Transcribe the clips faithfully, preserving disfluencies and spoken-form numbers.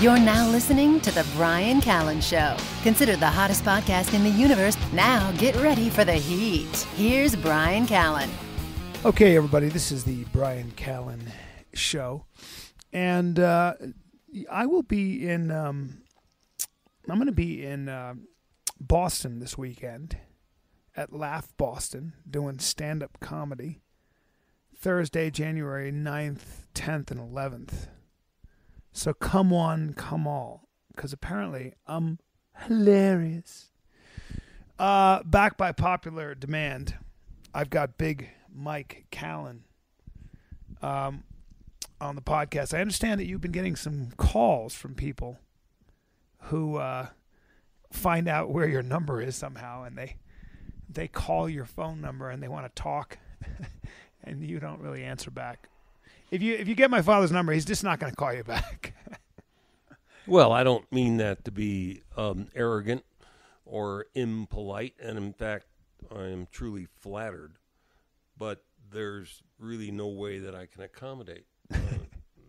You're now listening to The Bryan Callen Show. Considered the hottest podcast in the universe. Now get ready for the heat. Here's Bryan Callen. Okay, everybody, this is The Bryan Callen Show. And uh, I will be in, um, I'm going to be in uh, Boston this weekend at Laugh Boston doing stand-up comedy. Thursday, January ninth, tenth, and eleventh. So come on, come all, because apparently I'm hilarious. Uh, back by popular demand, I've got Big Mike Callen um, on the podcast. I understand that you've been getting some calls from people who uh, find out where your number is somehow, and they they call your phone number and they want to talk, and you don't really answer back. If you if you get my father's number, he's just not going to call you back. Well, I don't mean that to be um, arrogant or impolite, and in fact, I am truly flattered. But there's really no way that I can accommodate uh,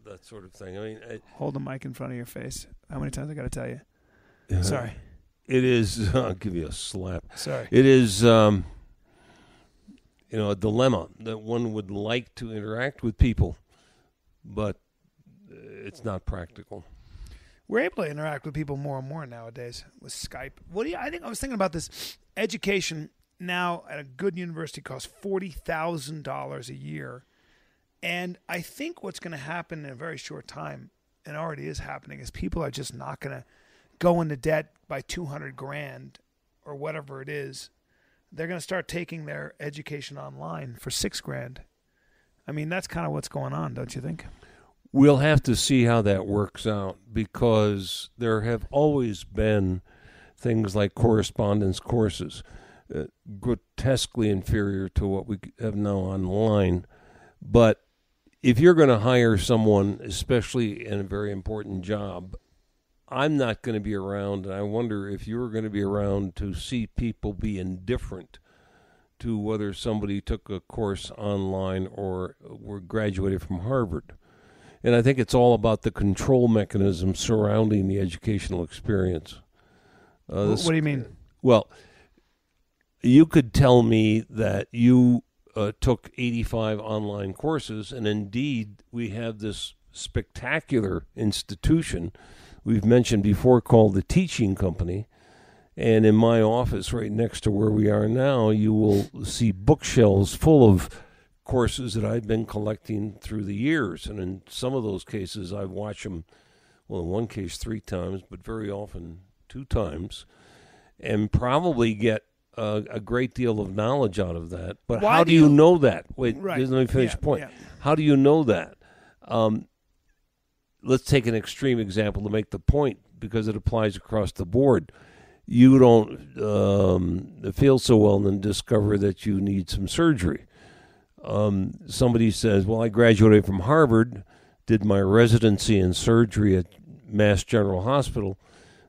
that sort of thing. I mean, I, hold the mic in front of your face. How many times I got to tell you? Uh, Sorry. It is. I'll give you a slap. Sorry. It is. Um, you know, a dilemma that one would like to interact with people. But it's not practical. We're able to interact with people more and more nowadays with Skype. What do you? I think I was thinking about this. Education now at a good university costs forty thousand dollars a year, and I think what's going to happen in a very short time, and already is happening, is people are just not going to go into debt by two hundred grand or whatever it is. They're going to start taking their education online for six grand. I mean, that's kind of what's going on, don't you think? We'll have to see how that works out, because there have always been things like correspondence courses, uh, grotesquely inferior to what we have now online. But if you're going to hire someone, especially in a very important job, I'm not going to be around, and I wonder if you're going to be around to see people be indifferent to whether somebody took a course online or were graduated from Harvard. And I think it's all about the control mechanism surrounding the educational experience. Uh, this, what do you mean? Well, you could tell me that you uh, took eighty-five online courses, and indeed we have this spectacular institution we've mentioned before called the Teaching Company. And in my office right next to where we are now, you will see bookshelves full of courses that I've been collecting through the years. And in some of those cases, I've watched them, well, in one case three times, but very often two times, and probably get a, a great deal of knowledge out of that. But Why how do you, you know that? Wait, right. Let me finish yeah, the point. Yeah. How do you know that? Um, let's take an extreme example to make the point, because it applies across the board. You don't um, feel so well and then discover that you need some surgery. Um, somebody says, well, I graduated from Harvard, did my residency in surgery at Mass General Hospital.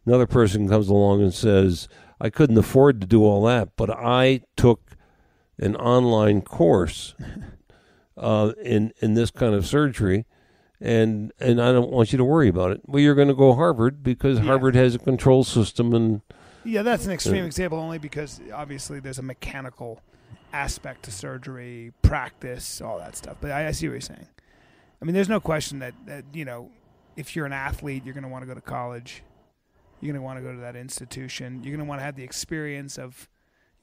Another person comes along and says, I couldn't afford to do all that, but I took an online course uh, in, in this kind of surgery. And and I don't want you to worry about it. Well, you're going to go Harvard because yeah. Harvard has a control system. and Yeah, that's an extreme uh, example only because obviously there's a mechanical aspect to surgery, practice, all that stuff. But I, I see what you're saying. I mean, there's no question that, that, you know, if you're an athlete, you're going to want to go to college. You're going to want to go to that institution. You're going to want to have the experience of,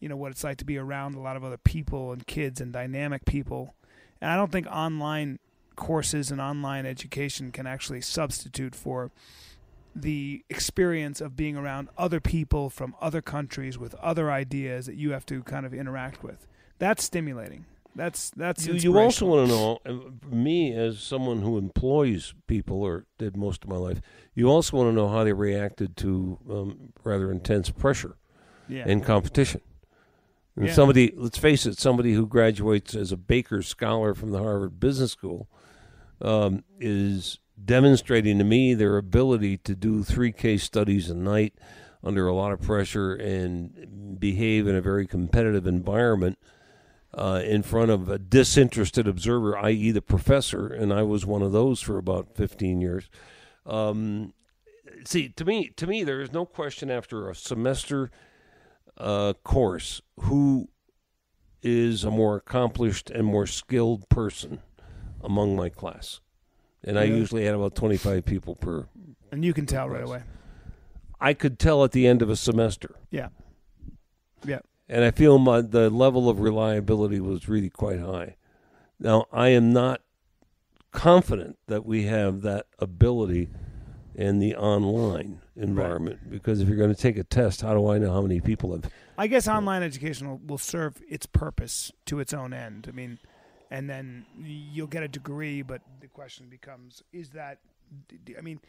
you know, what it's like to be around a lot of other people and kids and dynamic people. And I don't think online courses and online education can actually substitute for the experience of being around other people from other countries with other ideas that you have to kind of interact with. That's stimulating. That's that's you, you also want to know, me as someone who employs people or did most of my life, you also want to know how they reacted to um, rather intense pressure yeah. and competition. And yeah. somebody, let's face it, somebody who graduates as a Baker Scholar from the Harvard Business School Um, is demonstrating to me their ability to do three case studies a night under a lot of pressure and behave in a very competitive environment uh, in front of a disinterested observer, that is the professor, and I was one of those for about fifteen years. Um, see, to me, to me, there is no question after a semester uh, course who is a more accomplished and more skilled person among my class. And yeah. I usually had about twenty-five people per. And you can tell class. Right away. I could tell at the end of a semester. Yeah. Yeah. And I feel my, the level of reliability was really quite high. Now, I am not confident that we have that ability in the online environment, right. because if you're going to take a test, how do I know how many people have... I guess online education will, will serve its purpose to its own end. I mean, and then you'll get a degree, but the question becomes, is that... I mean,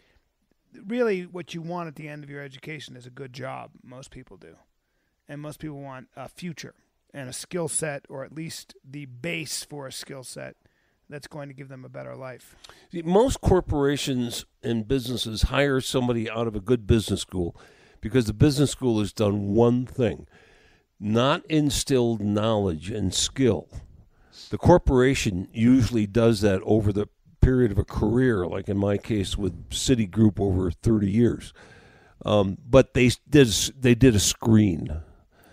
really what you want at the end of your education is a good job. Most people do. And most people want a future and a skill set, or at least the base for a skill set that's going to give them a better life. See, most corporations and businesses hire somebody out of a good business school because the business school has done one thing, not instilled knowledge and skill. The corporation usually does that over the period of a career, like in my case with Citigroup over thirty years. Um, but they did, they did a screen.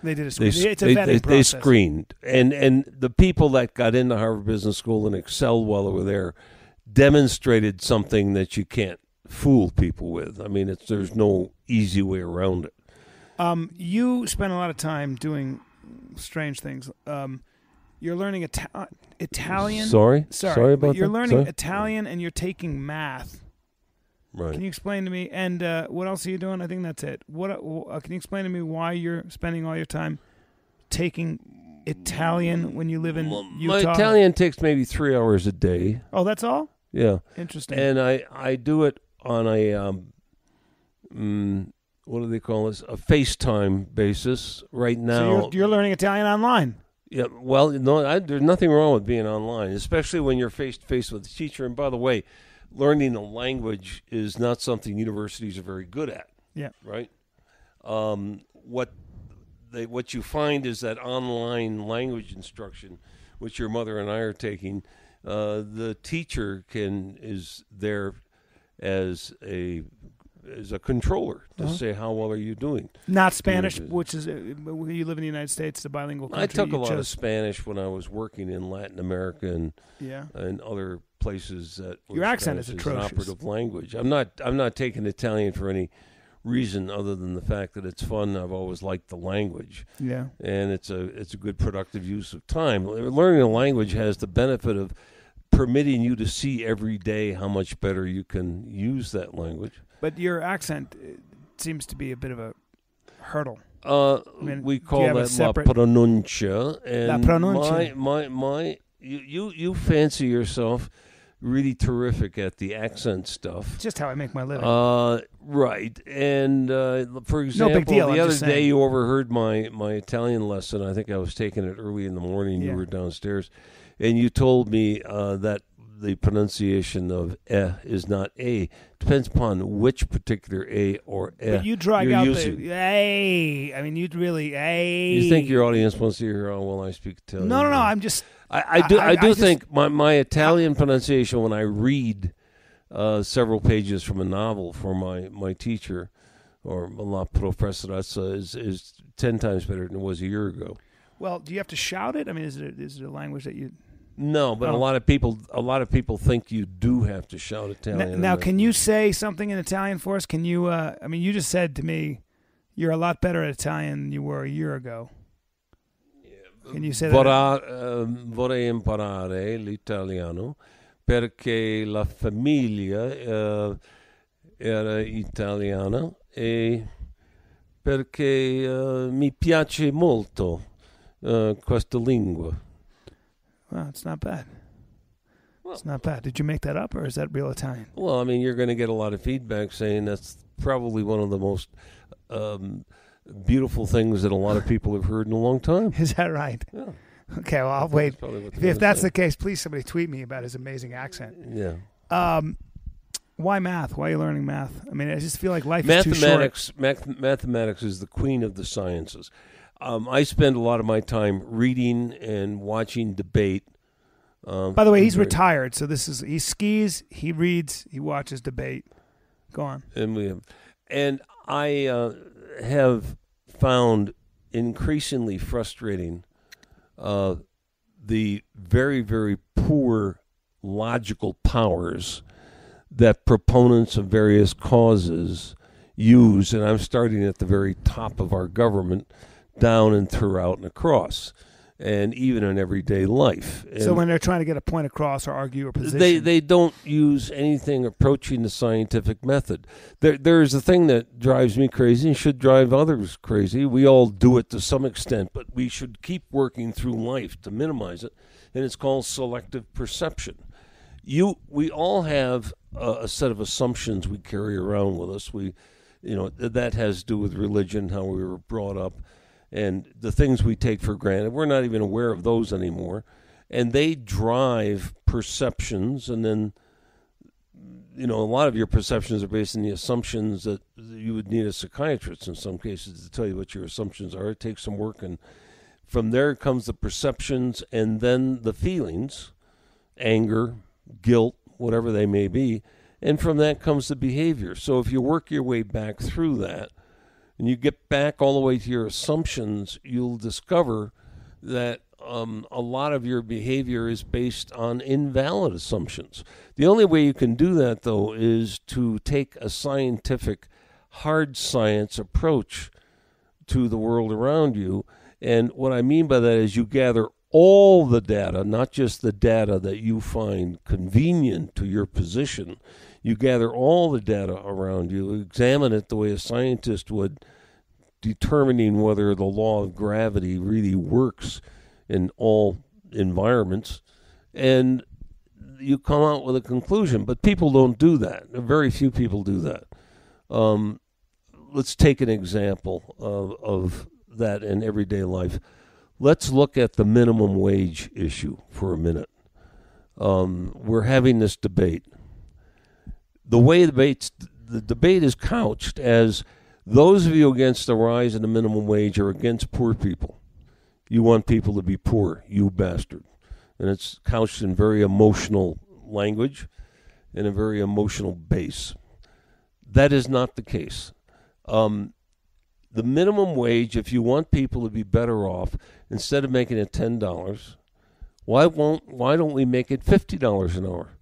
They did a screen. They, it's a vetting they, they, process. They screened. And and the people that got into Harvard Business School and excelled while they were there demonstrated something that you can't fool people with. I mean, it's, there's no easy way around it. Um, you spend a lot of time doing strange things. Um, you're learning Ita- Italian. Sorry? Sorry, Sorry about that. You're learning Sorry? Italian and you're taking math. Right. Can you explain to me, and uh, what else are you doing? I think that's it. What uh, can you explain to me why you're spending all your time taking Italian when you live in well, Utah? My Italian takes maybe three hours a day. Oh, that's all? Yeah. Interesting. And I, I do it on a, um, um, what do they call this, a FaceTime basis right now. So you're, you're learning Italian online? Yeah. Well, no, I, there's nothing wrong with being online, especially when you're face-to-face with the teacher. And by the way, learning a language is not something universities are very good at. Yeah. Right? Um, what they, what you find is that online language instruction, which your mother and I are taking, uh, the teacher can is there as a as a controller to uh-huh. say, how well are you doing? Not Spanish, you know, which is, uh, you live in the United States, the bilingual country. I took a lot chose. of Spanish when I was working in Latin America and, yeah. and other places that your accent is atrocious. An operative language. I'm not. I'm not taking Italian for any reason other than the fact that it's fun. I've always liked the language. Yeah, and it's a it's a good productive use of time. Learning a language has the benefit of permitting you to see every day how much better you can use that language. But your accent seems to be a bit of a hurdle. Uh, I mean, we call that la pronuncia, and la pronuncia. my my my. You, you you fancy yourself really terrific at the accent stuff. It's just how I make my living. Uh, right. And, uh, for example, no big deal, the I'm other day you overheard my, my Italian lesson. I think I was taking it early in the morning. Yeah. You were downstairs. And you told me uh, that the pronunciation of eh is not a. Depends upon which particular a or eh. But you drag out using. the a. I mean, you'd really a. You think your audience wants to hear how well I speak Italian? No, no, no. I'm just... I, I do I, I do I just, think my, my Italian pronunciation when I read uh, several pages from a novel for my, my teacher or la professoressa is, is ten times better than it was a year ago. Well, do you have to shout it? I mean, is it a, is it a language that you? No, but oh. a lot of people a lot of people think you do have to shout Italian. Now, now can you say something in Italian for us? Can you? Uh, I mean, you just said to me, you're a lot better at Italian than you were a year ago. Can you say that? Vorrà, um, vorrei imparare l'italiano perché la famiglia uh, era italiana e perché uh, mi piace molto uh, questa lingua. Wow, it's not bad. Well, it's not bad. Did you make that up or is that real Italian? Well, I mean, you're going to get a lot of feedback saying that's probably one of the most... Um, beautiful things that a lot of people have heard in a long time. Is that right? Yeah. Okay, well, I'll wait. If, if that's the case, please somebody tweet me about his amazing accent. Yeah. Um, why math? Why are you learning math? I mean, I just feel like life mathematics, is too short. Math, mathematics is the queen of the sciences. Um, I spend a lot of my time reading and watching debate. Um, By the way, he's very, retired, so this is he skis, he reads, he watches debate. Go on. And we have... And I uh, have found increasingly frustrating uh, the very, very poor logical powers that proponents of various causes use, and I'm starting at the very top of our government, down and throughout and across, and even in everyday life. And so when they're trying to get a point across or argue a position, they they don't use anything approaching the scientific method. There there is a thing that drives me crazy and should drive others crazy. We all do it to some extent, but we should keep working through life to minimize it, and it's called selective perception. You we all have a, a set of assumptions we carry around with us. We, you know, that has to do with religion, how we were brought up, and the things we take for granted. We're not even aware of those anymore. And they drive perceptions, and then, you know, a lot of your perceptions are based on the assumptions that you would need a psychiatrist in some cases to tell you what your assumptions are. It takes some work, and from there comes the perceptions and then the feelings, anger, guilt, whatever they may be, and from that comes the behavior. So if you work your way back through that, and you get back all the way to your assumptions, you'll discover that um, a lot of your behavior is based on invalid assumptions. The only way you can do that, though, is to take a scientific, hard science approach to the world around you. And what I mean by that is you gather all the data, not just the data that you find convenient to your position. You gather all the data around you, examine it the way a scientist would, determining whether the law of gravity really works in all environments, and you come out with a conclusion. But people don't do that. Very few people do that. Um, let's take an example of, of that in everyday life. Let's look at the minimum wage issue for a minute. Um, we're having this debate. The way the debate, the debate is couched as those of you against the rise in the minimum wage are against poor people. You want people to be poor, you bastard. And it's couched in very emotional language and a very emotional base. That is not the case. Um, the minimum wage, if you want people to be better off, instead of making it ten dollars, why won't, why don't we make it fifty dollars an hour?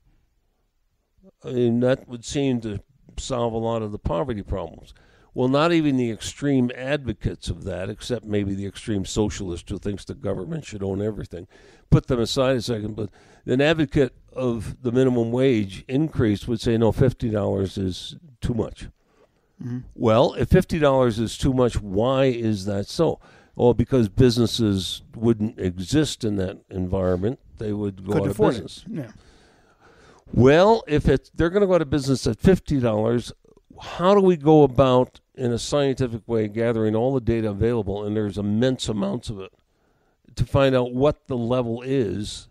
I mean, that would seem to solve a lot of the poverty problems. Well, not even the extreme advocates of that, except maybe the extreme socialist who thinks the government should own everything. Put them aside a second, but an advocate of the minimum wage increase would say, no, fifty dollars is too much. Mm-hmm. Well, if fifty dollars is too much, why is that so? Well, because businesses wouldn't exist in that environment. They would go Could out of business. It. Yeah. Well, if it's, they're going to go out of business at fifty dollars, how do we go about, in a scientific way, gathering all the data available, and there's immense amounts of it, to find out what the level is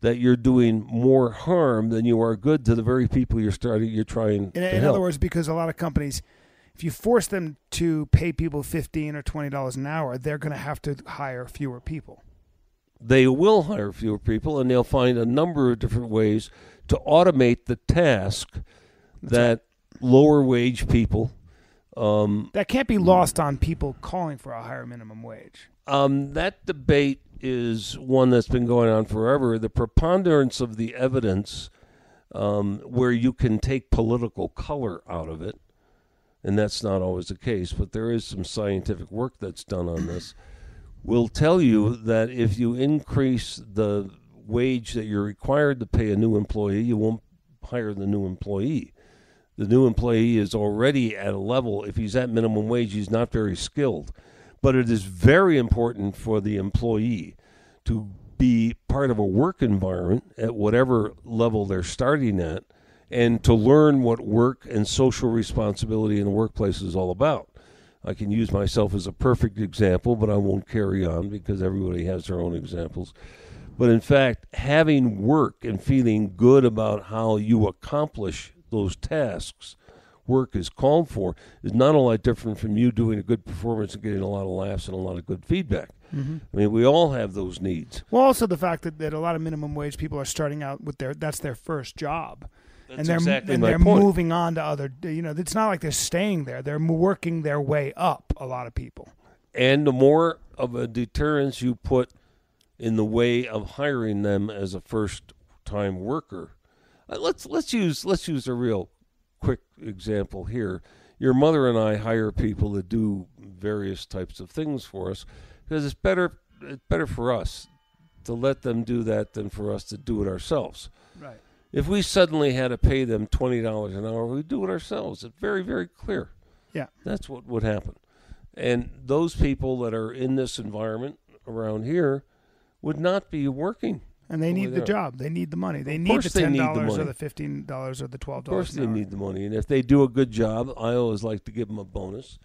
that you're doing more harm than you are good to the very people you're starting, you're trying in, to in help? In other words, because a lot of companies, if you force them to pay people fifteen or twenty dollars an hour, they're going to have to hire fewer people. They will hire fewer people, and they'll find a number of different ways to automate the task that lower wage people. Um, that can't be lost on people calling for a higher minimum wage. Um, that debate is one that's been going on forever. The preponderance of the evidence um, where you can take political color out of it, and that's not always the case, but there is some scientific work that's done on this, will tell you that if you increase the wage that you're required to pay a new employee, you won't hire the new employee. The new employee is already at a level, if he's at minimum wage, he's not very skilled. But it is very important for the employee to be part of a work environment at whatever level they're starting at, and to learn what work and social responsibility in the workplace is all about. I can use myself as a perfect example, but I won't carry on because everybody has their own examples. But in fact, having work and feeling good about how you accomplish those tasks work is called for is not all that different from you doing a good performance and getting a lot of laughs and a lot of good feedback. Mm-hmm. I mean, we all have those needs. Well, also the fact that, that a lot of minimum wage people are starting out with their, that's their first job. That's and they're exactly and they're point. moving on to other. You know, it's not like they're staying there. They're working their way up. A lot of people. And the more of a deterrence you put in the way of hiring them as a first-time worker, let's let's use let's use a real quick example here. Your mother and I hire people to do various types of things for us because it's better it's better for us to let them do that than for us to do it ourselves. Right. If we suddenly had to pay them twenty dollars an hour, we'd do it ourselves. It's very, very clear. Yeah. That's what would happen. And those people that are in this environment around here would not be working. And they need the job. They need the money. They need the ten dollars or the fifteen dollars or the twelve dollars. Of course they need the money. And if they do a good job, I always like to give them a bonus.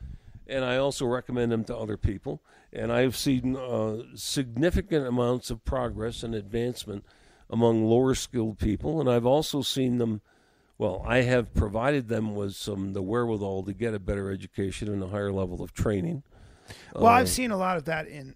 And I also recommend them to other people. And I've seen uh, significant amounts of progress and advancement among lower skilled people. And I've also seen them, well, I have provided them with some the wherewithal to get a better education and a higher level of training. Well, uh, I've seen a lot of that in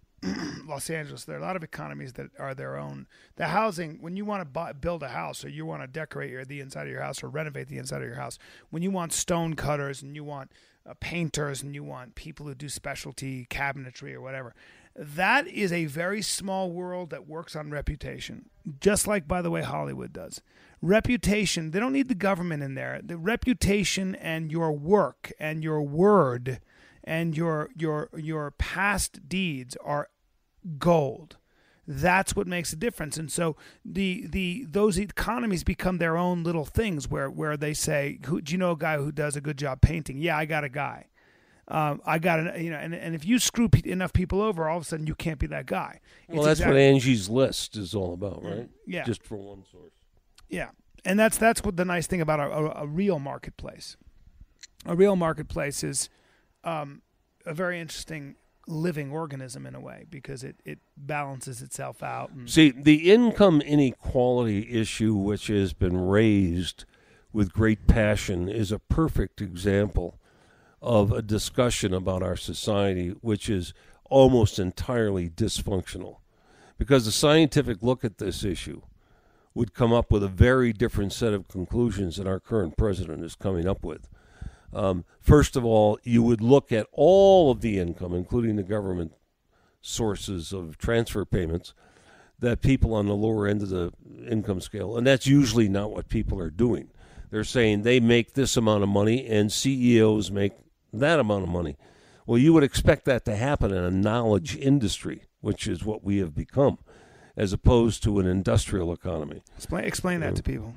Los Angeles. There are a lot of economies that are their own. The housing, when you want to buy, build a house, or you want to decorate your, the inside of your house, or renovate the inside of your house, when you want stone cutters and you want uh, painters and you want people who do specialty cabinetry or whatever, that is a very small world that works on reputation, just like, by the way, Hollywood does. Reputation, they don't need the government in there. The reputation and your work and your word and your your your past deeds are gold. That's what makes a difference. And so the the those economies become their own little things where where they say, who, do you know a guy who does a good job painting? Yeah, I got a guy. Um, I got an, you know, and, and if you screw pe- enough people over, all of a sudden you can't be that guy. It's well, that's exactly- what Angie's List is all about, right? Yeah. Just for one source. Yeah, and that's that's what the nice thing about a, a, a real marketplace. A real marketplace is um, a very interesting living organism in a way because it, it balances itself out. And- See, the income inequality issue, which has been raised with great passion, is a perfect example of a discussion about our society, which is almost entirely dysfunctional. Because a scientific look at this issue would come up with a very different set of conclusions than our current president is coming up with. Um, first of all, you would look at all of the income, including the government sources of transfer payments, that people on the lower end of the income scale, and that's usually not what people are doing. They're saying they make this amount of money and C E Os make that amount of money. Well, you would expect that to happen in a knowledge industry, which is what we have become, as opposed to an industrial economy. Explain, explain that to people.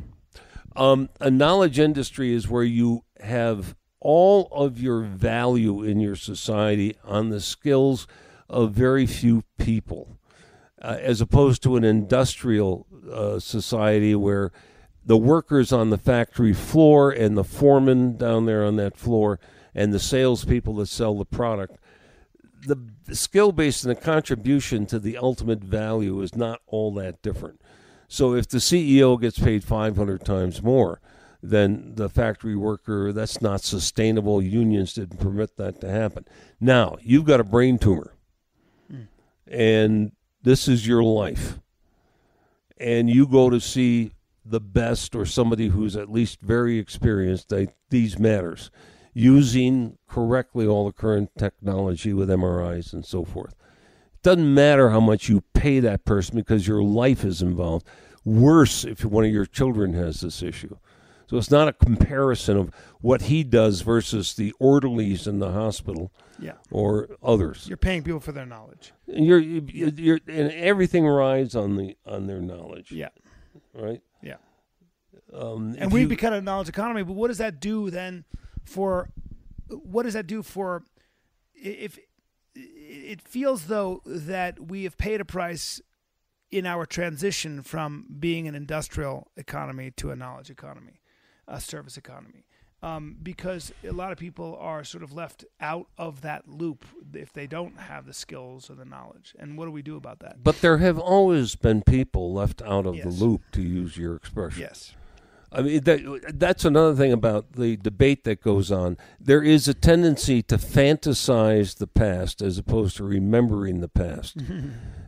Um, a knowledge industry is where you have all of your value in your society on the skills of very few people, uh, as opposed to an industrial uh, society where the workers on the factory floor and the foreman down there on that floor and the salespeople that sell the product, the, the skill base and the contribution to the ultimate value is not all that different. So if the C E O gets paid five hundred times more than the factory worker, that's not sustainable. Unions didn't permit that to happen. Now, you've got a brain tumor, mm. and this is your life, and you go to see the best or somebody who's at least very experienced at these matters, using correctly all the current technology with M R Is and so forth. It doesn't matter how much you pay that person because your life is involved. Worse if one of your children has this issue. So it's not a comparison of what he does versus the orderlies in the hospital yeah. or others. You're paying people for their knowledge. And, you're, you're, you're, and everything rides on the on their knowledge. Yeah. Right? Yeah. Um, and we you, become a knowledge economy, but what does that do then for, what does that do for, if it feels though that we have paid a price in our transition from being an industrial economy to a knowledge economy, a service economy, um, because a lot of people are sort of left out of that loop if they don't have the skills or the knowledge. And what do we do about that? But there have always been people left out of yes. the loop, to use your expression. Yes. I mean, that, that's another thing about the debate that goes on. There is a tendency to fantasize the past as opposed to remembering the past.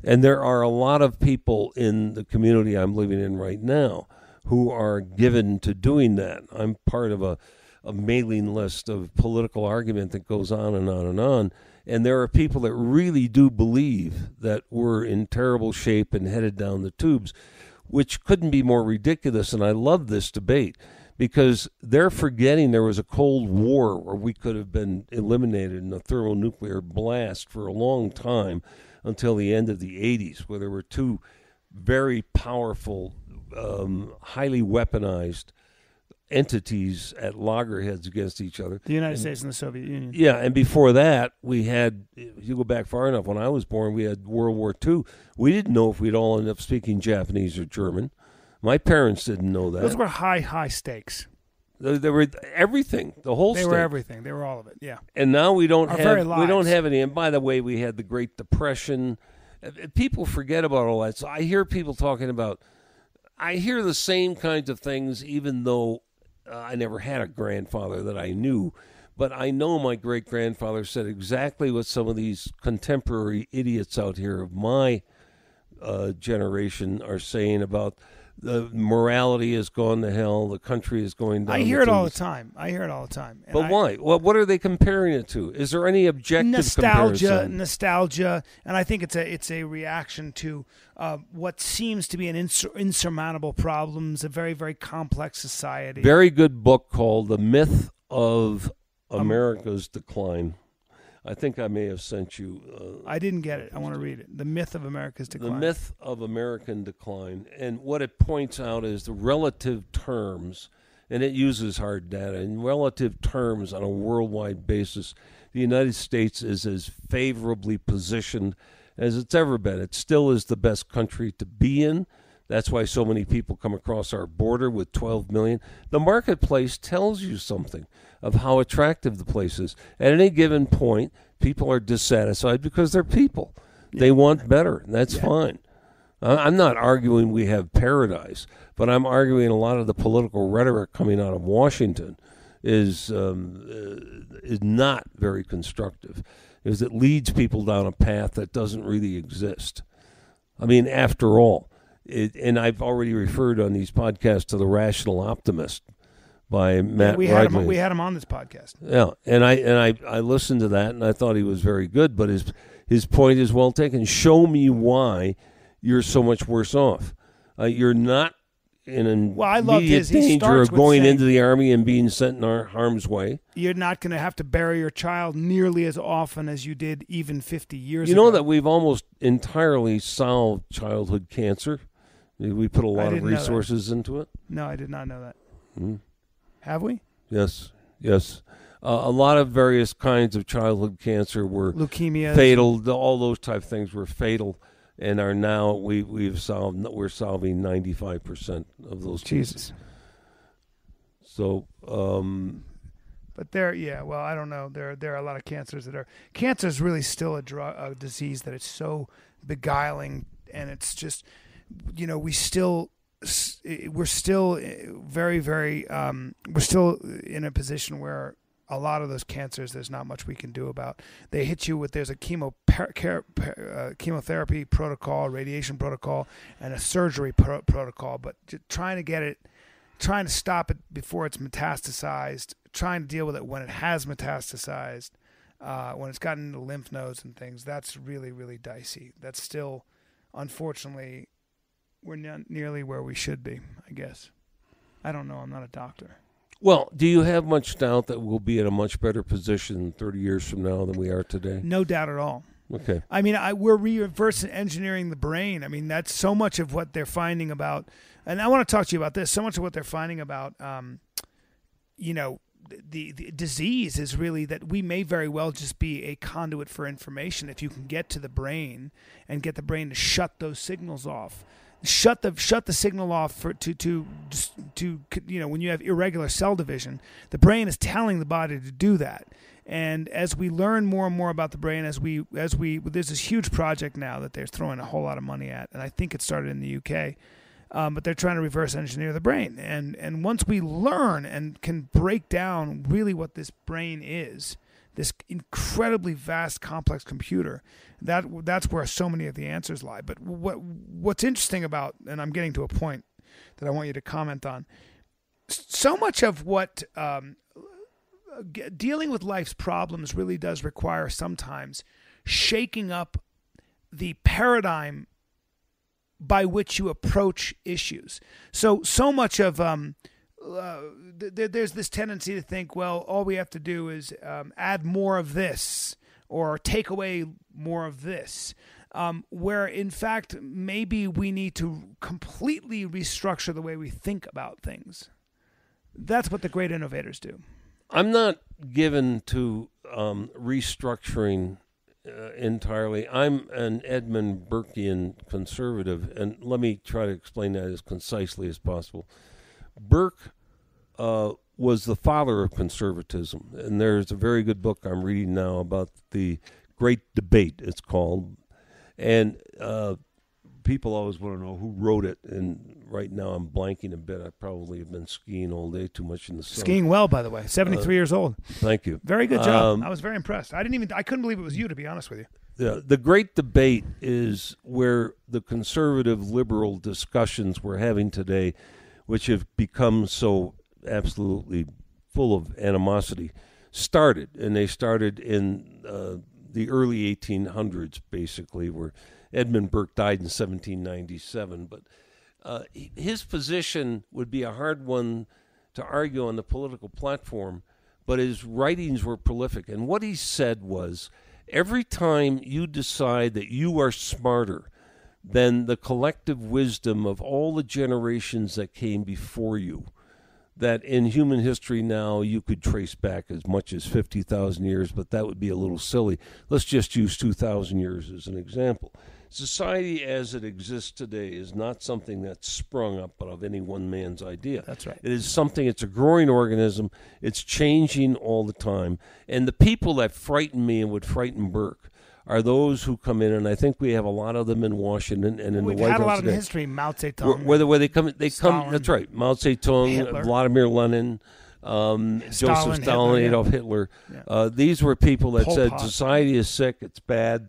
And there are a lot of people in the community I'm living in right now who are given to doing that. I'm part of a, a mailing list of political argument that goes on and on and on. And there are people that really do believe that we're in terrible shape and headed down the tubes, which couldn't be more ridiculous. And I love this debate because they're forgetting there was a Cold War where we could have been eliminated in a thermonuclear blast for a long time until the end of the eighties, where there were two very powerful, um, highly weaponized entities at loggerheads against each other. The United and, States and the Soviet Union. Yeah, and before that, we had, if you go back far enough, when I was born, we had World War Two. We didn't know if we'd all end up speaking Japanese or German. My parents didn't know that. Those were high, high stakes. They, they were everything, the whole state. They were everything. They were all of it, yeah. And now we don't Our have we don't have any. And by the way, we had the Great Depression. People forget about all that. So I hear people talking about, I hear the same kinds of things, even though Uh, I never had a grandfather that I knew, but I know my great-grandfather said exactly what some of these contemporary idiots out here of my uh, generation are saying about the morality has gone to hell, the country is going down. I hear it all the time. I hear it all the time. And but I, why? Well, what are they comparing it to? Is there any objective nostalgia, comparison? Nostalgia, and I think it's a it's a reaction to uh, what seems to be an insur- insurmountable problem. It's a very, very complex society. Very good book called "The Myth of America's um, Decline." I think I may have sent you. Uh, I didn't get it. I want to read it. The Myth of America's Decline. The Myth of American Decline. And what it points out is the relative terms, and it uses hard data, in relative terms on a worldwide basis, the United States is as favorably positioned as it's ever been. It still is the best country to be in. That's why so many people come across our border with twelve million. The marketplace tells you something of how attractive the place is. At any given point, people are dissatisfied because they're people. Yeah. They want better, and that's yeah. fine. I'm not arguing we have paradise, but I'm arguing a lot of the political rhetoric coming out of Washington is um, is not very constructive. Is it leads people down a path that doesn't really exist. I mean, after all, it, and I've already referred on these podcasts to The Rational Optimist by Matt yeah, we had him, we had him on this podcast. Yeah, and I and I, I listened to that, and I thought he was very good, but his his point is well taken. Show me why you're so much worse off. Uh, you're not in an well, I loved immediate his, danger of going saying, into the Army and being sent in our harm's way. You're not going to have to bury your child nearly as often as you did even fifty years you ago. You know that we've almost entirely solved childhood cancer? We put a lot of resources into it. No, I did not know that. Hmm. Have we? Yes, yes. Uh, a lot of various kinds of childhood cancer were leukemia, fatal. All those type of things were fatal, and are now we we've solved. We're solving ninety-five percent of those Jesus. Cases. So, um, but there, yeah. Well, I don't know. There, there are a lot of cancers that are cancer is really still a, drug, a disease that it's so beguiling, and it's just, you know, we still. We're still very, very, um, we're still in a position where a lot of those cancers, there's not much we can do about. They hit you with, there's a chemo, per, uh, chemotherapy protocol, radiation protocol, and a surgery pro- protocol. But trying to get it, trying to stop it before it's metastasized, trying to deal with it when it has metastasized, uh, when it's gotten into lymph nodes and things, that's really, really dicey. That's still, unfortunately... We're not nearly where we should be, I guess. I don't know. I'm not a doctor. Well, do you have much doubt that we'll be in a much better position thirty years from now than we are today? No doubt at all. Okay. I mean, I, we're reverse engineering the brain. I mean, that's so much of what they're finding about. And I want to talk to you about this. So much of what they're finding about, um, you know, The, the disease is really that we may very well just be a conduit for information if you can get to the brain and get the brain to shut those signals off. Shut the shut the signal off for to to to you know when you have irregular cell division, the brain is telling the body to do that. And as we learn more and more about the brain, as we as we there's this huge project now that they're throwing a whole lot of money at, and I think it started in the U K. Um, but they're trying to reverse engineer the brain. And and once we learn and can break down really what this brain is, this incredibly vast, complex computer, that that's where so many of the answers lie. But what what's interesting about, and I'm getting to a point, that I want you to comment on. So much of what um, dealing with life's problems really does require sometimes shaking up the paradigm by which you approach issues. So, so much of um, uh, th- there's this tendency to think, well, all we have to do is um, add more of this or take away more of this. Um, where, in fact, maybe we need to completely restructure the way we think about things. That's what the great innovators do. I'm not given to um, restructuring uh, entirely. I'm an Edmund Burkean conservative, and let me try to explain that as concisely as possible. Burke uh, was the father of conservatism, and there's a very good book I'm reading now about the Great Debate, it's called. And uh, people always want to know who wrote it. And right now I'm blanking a bit. I probably have been skiing all day too much in the sun. Skiing well, by the way. seventy-three uh, years old. Thank you. Very good job. Um, I was very impressed. I didn't even. I couldn't believe it was you, to be honest with you. The, the Great Debate is where the conservative liberal discussions we're having today, which have become so absolutely full of animosity, started. And they started in... Uh, the early eighteen hundreds, basically, where Edmund Burke died in seventeen ninety-seven. But uh, his position would be a hard one to argue on the political platform, but his writings were prolific. And what he said was, every time you decide that you are smarter than the collective wisdom of all the generations that came before you, that in human history now you could trace back as much as fifty thousand years, but that would be a little silly. Let's just use two thousand years as an example. Society as it exists today is not something that's sprung up out of any one man's idea. That's right. It is something, it's a growing organism. It's changing all the time. And the people that frighten me and would frighten Burke are those who come in, and I think we have a lot of them in Washington and in We've the White House. We've had a lot today. Of history, Mao Zedong. Whether where they come, they Stalin, come. That's right, Mao Zedong, Hitler, Vladimir Lenin, um, Stalin, Joseph Stalin, Hitler, Adolf Hitler. Yeah. Uh, these were people that Pol said Pot. Society is sick, it's bad,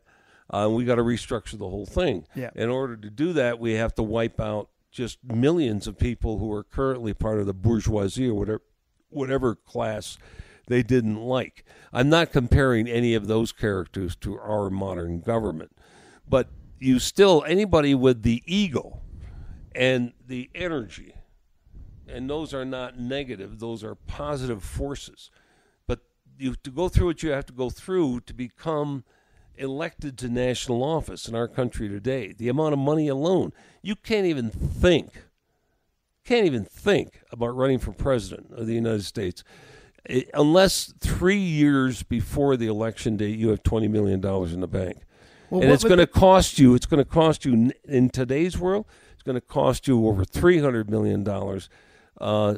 uh, we got to restructure the whole thing. Yeah. In order to do that, we have to wipe out just millions of people who are currently part of the bourgeoisie or whatever, whatever class they didn't like. I'm not comparing any of those characters to our modern government, but you still, anybody with the ego and the energy, and those are not negative, those are positive forces. But you to go through what you have to go through to become elected to national office in our country today, the amount of money alone, you can't even think, can't even think about running for president of the United States. It, unless three years before the election date, you have twenty million dollars in the bank. Well, and it's going to cost you, it's going to cost you in today's world, it's going to cost you over three hundred million dollars uh,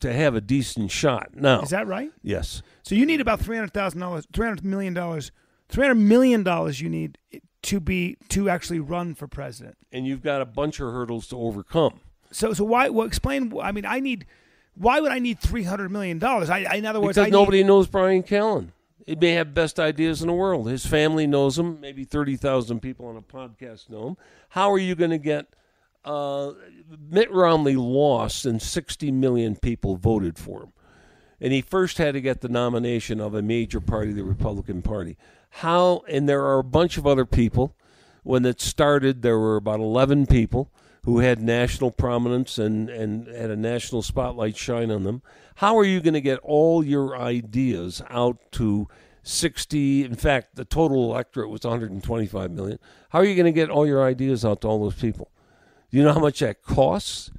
to have a decent shot. Now, is that right? Yes. So you need about three hundred thousand dollars, three hundred million dollars, three hundred million dollars you need to be, to actually run for president. And you've got a bunch of hurdles to overcome. So, so why, well, explain, I mean, I need... Why would I need three hundred million dollars? I, I, in other words, because I nobody need... knows Bryan Callen. He may have best ideas in the world. His family knows him. Maybe thirty thousand people on a podcast know him. How are you going to get... Uh, Mitt Romney lost and sixty million people voted for him. And he first had to get the nomination of a major party, the Republican Party. How... And there are a bunch of other people. When it started, there were about eleven people who had national prominence and, and had a national spotlight shine on them. How are you going to get all your ideas out to sixty? In fact, the total electorate was one hundred twenty-five million. How are you going to get all your ideas out to all those people? Do you know how much that costs?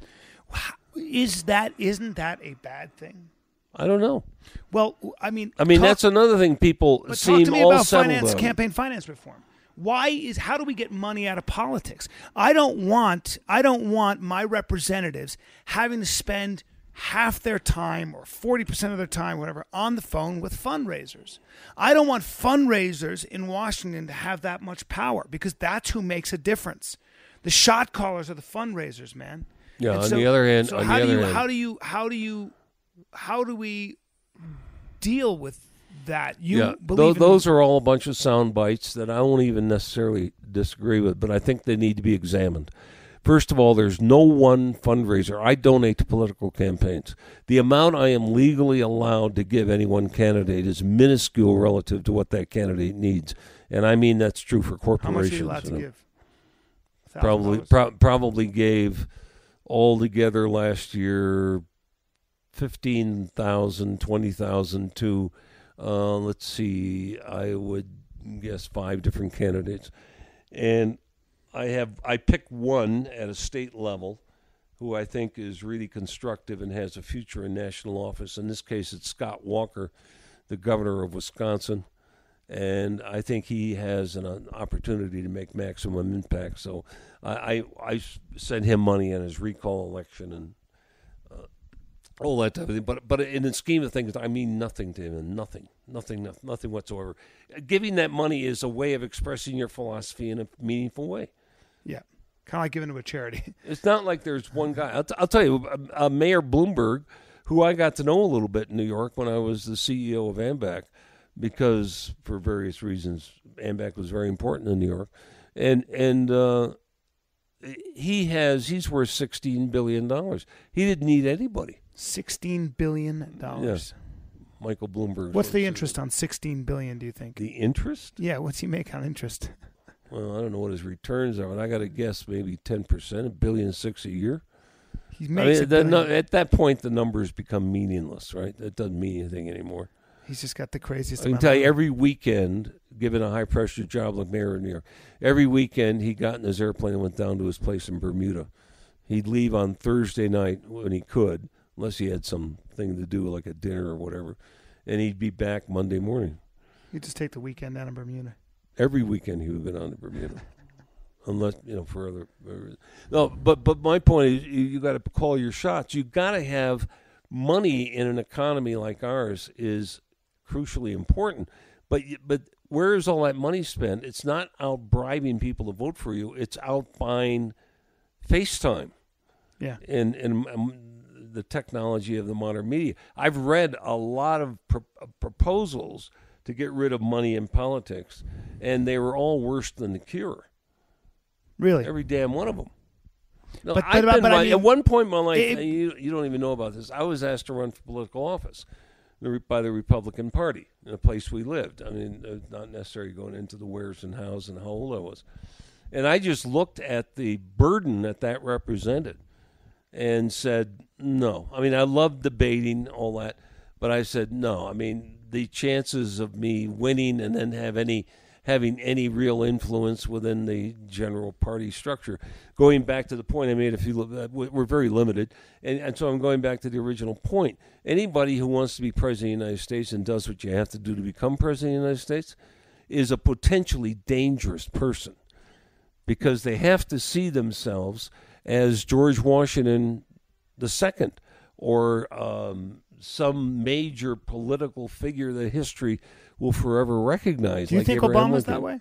Is that, isn't that a bad thing? I don't know. Well, I mean... I mean, talk, that's another thing people seem all settled on. But talk to me about campaign finance reform. Why is how do we get money out of politics? I don't want I don't want my representatives having to spend half their time or forty percent of their time, whatever, on the phone with fundraisers. I don't want fundraisers in Washington to have that much power because that's who makes a difference. The shot callers are the fundraisers, man. Yeah. And on so, the other hand, so on how the do other you hand. how do you how do you how do we deal with that you yeah, believe th- those are all a bunch of sound bites that I won't even necessarily disagree with, but I think they need to be examined First of all, there's no one fundraiser. I donate to political campaigns. The amount I am legally allowed to give any one candidate is minuscule relative to what that candidate needs. And I mean, that's true for corporations. How much are you allowed to give? Probably, pro- probably gave altogether last year fifteen thousand dollars, twenty thousand dollars to, uh, let's see, I would guess five different candidates. And I have I pick one at a state level who I think is really constructive and has a future in national office. In this case, it's Scott Walker, the governor of Wisconsin. And I think he has an, an opportunity to make maximum impact. So I, I, I sent him money on his recall election and uh, all that type of thing. But, but in the scheme of things, I mean nothing to him, nothing, nothing, nothing, nothing whatsoever. Giving that money is a way of expressing your philosophy in a meaningful way. Yeah, kind of like giving to a charity. It's not like there's one guy. I'll, t- I'll tell you, uh, Mayor Bloomberg, who I got to know a little bit in New York when I was the C E O of AMBAC, because for various reasons, AMBAC was very important in New York. And and uh, he has, he's worth sixteen billion dollars. He didn't need anybody. sixteen billion dollars. Yeah. Michael Bloomberg. What's the interest on sixteen billion dollars, do you think? The interest? Yeah, what's he make on interest? Well, I don't know what his returns are, but I got to guess maybe ten percent, a billion six a year. He makes I mean, that, no, at that point, the numbers become meaningless, right? That doesn't mean anything anymore. He's just got the craziest. I can tell you, every weekend, given a high-pressure job like mayor of New York, every weekend he got in his airplane and went down to his place in Bermuda. He'd leave on Thursday night when he could, unless he had something to do, like a dinner or whatever, and he'd be back Monday morning. He'd just take the weekend down in Bermuda. Every weekend he would go down to Bermuda, unless, you know, for other. No, but but my point is, you, you got to call your shots. You got to have money in an economy like ours is crucially important, but but where is all that money spent? It's not out bribing people to vote for you. It's out buying FaceTime, yeah, and and um, the technology of the modern media. I've read a lot of pro- proposals to get rid of money in politics, and they were all worse than the cure. Really, every damn one of them. No, but, I've but, been, but I mean, at one point in my life, it, you you don't even know about this. I was asked to run for political office by the Republican Party in a place we lived. I mean, not necessarily going into the where's and how's and how old I was. And I just looked at the burden that that represented and said, no. I mean, I love debating, all that, but I said, no. I mean, the chances of me winning and then have any having any real influence within the general party structure. Going back to the point I made, if you look, we're very limited, and, and so I'm going back to the original point. Anybody who wants to be president of the United States and does what you have to do to become president of the United States is a potentially dangerous person, because they have to see themselves as George Washington the Second or um, some major political figure that history will forever recognize. Do you like think Abraham Obama's Lincoln. That way?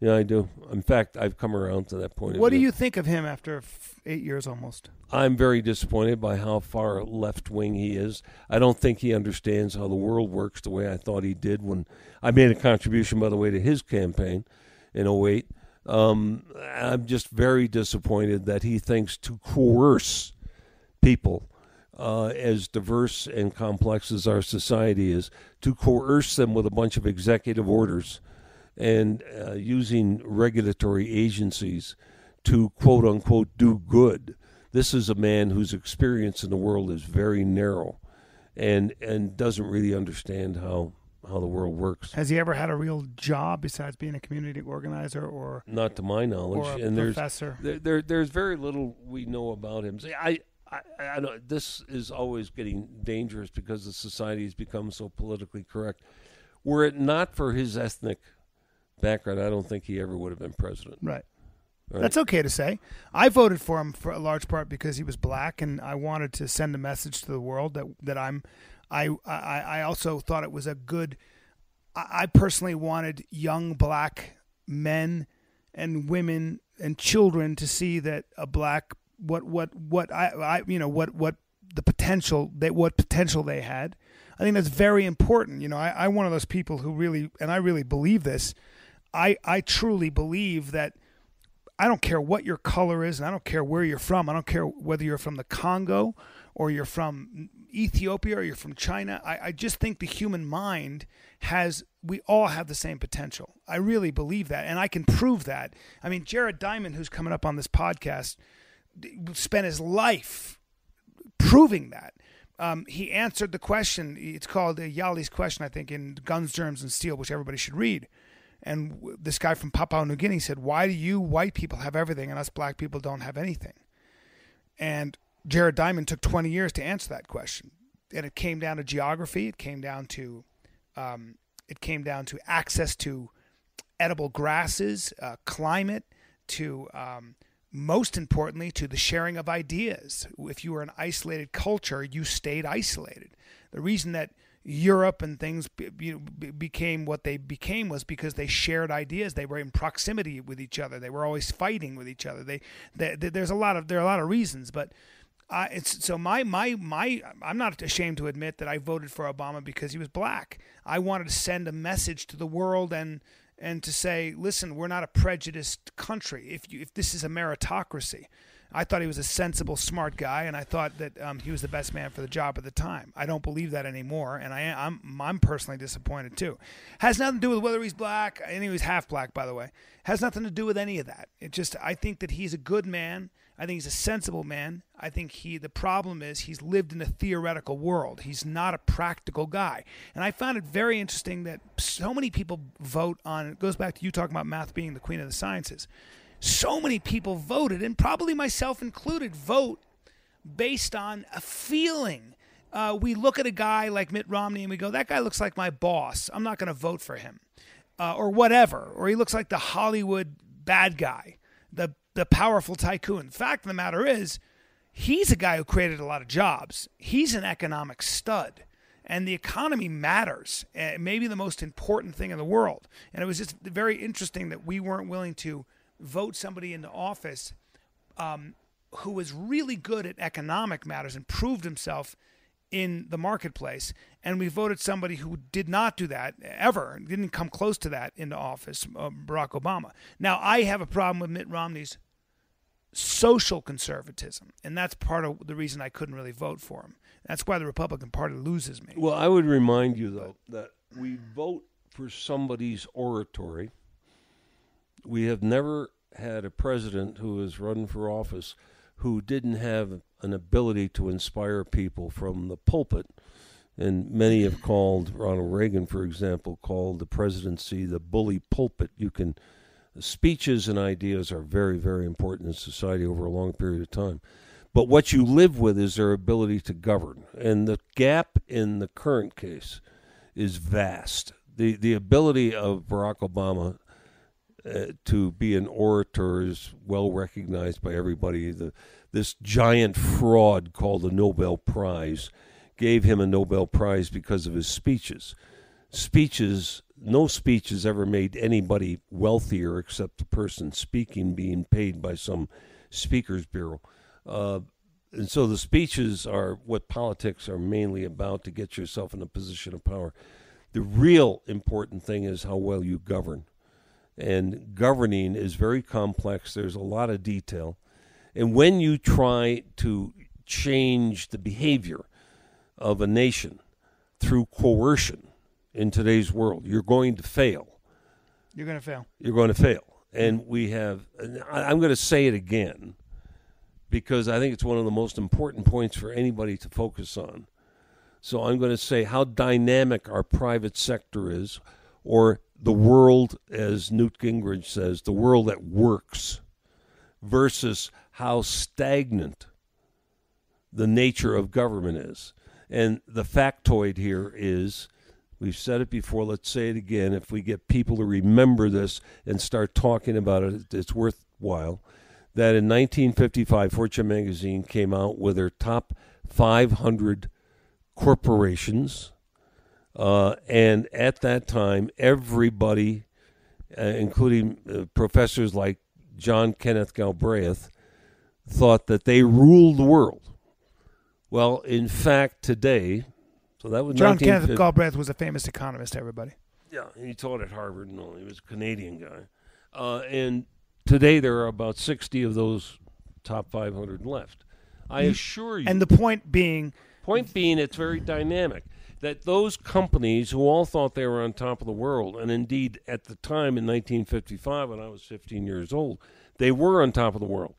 Yeah, I do. In fact, I've come around to that point. What do you think of him after f- eight years almost? I'm very disappointed by how far left-wing he is. I don't think he understands how the world works the way I thought he did when I made a contribution, by the way, to his campaign in oh eight. Um, I'm just very disappointed that he thinks to coerce people Uh, as diverse and complex as our society is, to coerce them with a bunch of executive orders and uh, using regulatory agencies to, quote unquote, do good. This is a man whose experience in the world is very narrow and and doesn't really understand how, how the world works. Has he ever had a real job besides being a community organizer or not to my knowledge, or a and professor? There's, there, there, there's very little we know about him. See, I I, I know this is always getting dangerous because the society has become so politically correct. Were it not for his ethnic background, I don't think he ever would have been president. Right. Right. That's okay to say. I voted for him for a large part because he was black, and I wanted to send a message to the world that, that I'm I, – I, I also thought it was a good – I personally wanted young black men and women and children to see that a black – What what what I I you know what what the potential that what potential they had. I think that's very important. You know, I, I'm one of those people who really, and I really believe this. I I truly believe that I don't care what your color is, and I don't care where you're from. I don't care whether you're from the Congo or you're from Ethiopia or you're from China. I, I just think the human mind has, we all have the same potential. I really believe that, and I can prove that. I mean, Jared Diamond, who's coming up on this podcast, spent his life proving that. Um, he answered the question. It's called uh, Yali's Question, I think, in Guns, Germs and Steel, which everybody should read. And this guy from Papua New Guinea said, why do you white people have everything and us black people don't have anything? And Jared Diamond took twenty years to answer that question. And it came down to geography. It came down to um, it came down to access to edible grasses, uh, climate, to um, most importantly, to the sharing of ideas. If you were an isolated culture, you stayed isolated. The reason that Europe and things be, be, became what they became was because they shared ideas. They were in proximity with each other. They were always fighting with each other. They, they, they there's a lot of there are a lot of reasons, but uh, it's so my my my I'm not ashamed to admit that I voted for Obama because he was black. I wanted to send a message to the world and and to say, listen, we're not a prejudiced country. If you if this is a meritocracy. I thought he was a sensible, smart guy, and I thought that um, he was the best man for the job at the time. I don't believe that anymore, and I, I'm I'm personally disappointed too. Has nothing to do with whether he's black, and he was half black, by the way. Has nothing to do with any of that. It just I think that he's a good man. I think he's a sensible man. I think he. The problem is he's lived in a theoretical world. He's not a practical guy, and I found it very interesting that so many people vote on. It goes back to you talking about math being the queen of the sciences. So many people voted, and probably myself included, vote based on a feeling. Uh, we look at a guy like Mitt Romney and we go, that guy looks like my boss. I'm not going to vote for him uh, or whatever. Or he looks like the Hollywood bad guy, the, the powerful tycoon. The fact of the matter is, he's a guy who created a lot of jobs. He's an economic stud. And the economy matters, uh, maybe the most important thing in the world. And it was just very interesting that we weren't willing to vote somebody into office um, who was really good at economic matters and proved himself in the marketplace. And we voted somebody who did not do that ever, didn't come close to that into office, uh, Barack Obama. Now, I have a problem with Mitt Romney's social conservatism, and that's part of the reason I couldn't really vote for him. That's why the Republican Party loses me. Well, I would remind you, though, that we vote for somebody's oratory. We have never had a president who has run for office who didn't have an ability to inspire people from the pulpit. And many have called, Ronald Reagan, for example, called the presidency the bully pulpit. You can, speeches and ideas are very, very important in society over a long period of time. But what you live with is their ability to govern. And the gap in the current case is vast. The, the ability of Barack Obama Uh, to be an orator is well recognized by everybody. The, this giant fraud called the Nobel Prize gave him a Nobel Prize because of his speeches. Speeches, no speech has ever made anybody wealthier except the person speaking being paid by some speaker's bureau. Uh, and so the speeches are what politics are mainly about, to get yourself in a position of power. The real important thing is how well you govern. And governing is very complex. There's a lot of detail. And when you try to change the behavior of a nation through coercion in today's world, you're going to fail. You're going to fail. You're going to fail. And we have, and I'm going to say it again, because I think it's one of the most important points for anybody to focus on. So I'm going to say how dynamic our private sector is, or the world, as Newt Gingrich says, the world that works, versus how stagnant the nature of government is. And the factoid here is, we've said it before, let's say it again, if we get people to remember this and start talking about it, it's worthwhile, that in nineteen fifty-five, Fortune magazine came out with their top five hundred corporations. Uh, and at that time, everybody, uh, including uh, professors like John Kenneth Galbraith, thought that they ruled the world. Well, in fact, today, so that was John Kenneth Galbraith was a famous economist, everybody. Yeah, he taught at Harvard and all. He was a Canadian guy. Uh, and Today there are about sixty of those top five hundred left. I assure you. And the point being? Point being, it's very dynamic. That those companies who all thought they were on top of the world, and indeed at the time in nineteen fifty-five when I was fifteen years old, they were on top of the world.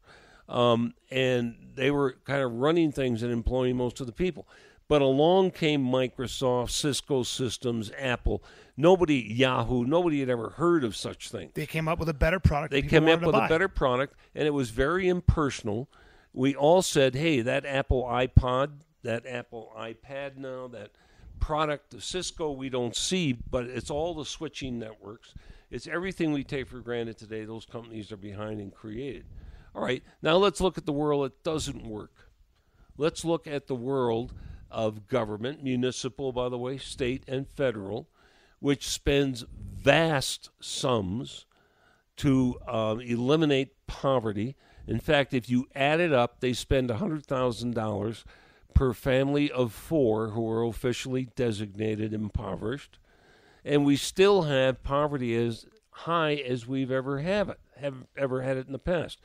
Um, and they were kind of running things and employing most of the people. But along came Microsoft, Cisco Systems, Apple. Nobody, Yahoo, nobody had ever heard of such things. They came up with a better product. They came up with a better product, and it was very impersonal. We all said, hey, that Apple iPod, that Apple iPad now, that product of Cisco we don't see, but it's all the switching networks. It's everything we take for granted today. Those companies are behind and created. All right, now let's look at the world that doesn't work. Let's look at the world of government, municipal, by the way, state and federal, which spends vast sums to uh, eliminate poverty. In fact, if you add it up, they spend one hundred thousand dollars per family of four who are officially designated impoverished. And we still have poverty as high as we've ever have it, have ever had it in the past.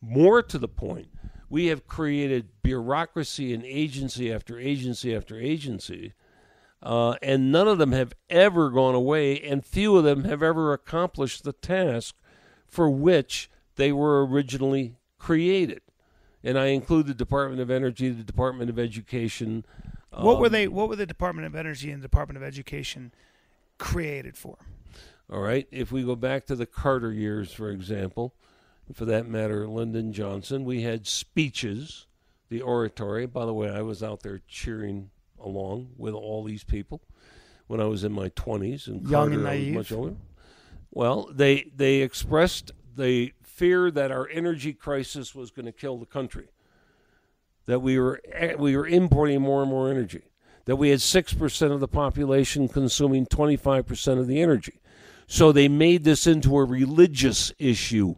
More to the point, we have created bureaucracy and agency after agency after agency, uh, and none of them have ever gone away, and few of them have ever accomplished the task for which they were originally created. And I include the Department of Energy, the Department of Education. Um, what were they? What were the Department of Energy and the Department of Education created for? All right. If we go back to the Carter years, for example, for that matter, Lyndon Johnson, we had speeches, the oratory. By the way, I was out there cheering along with all these people when I was in my twenties. And young Carter, and naive. I was much older. Well, they, they expressed the fear that our energy crisis was going to kill the country, that we were we were importing more and more energy, that we had six percent of the population consuming twenty-five percent of the energy. So they made this into a religious issue.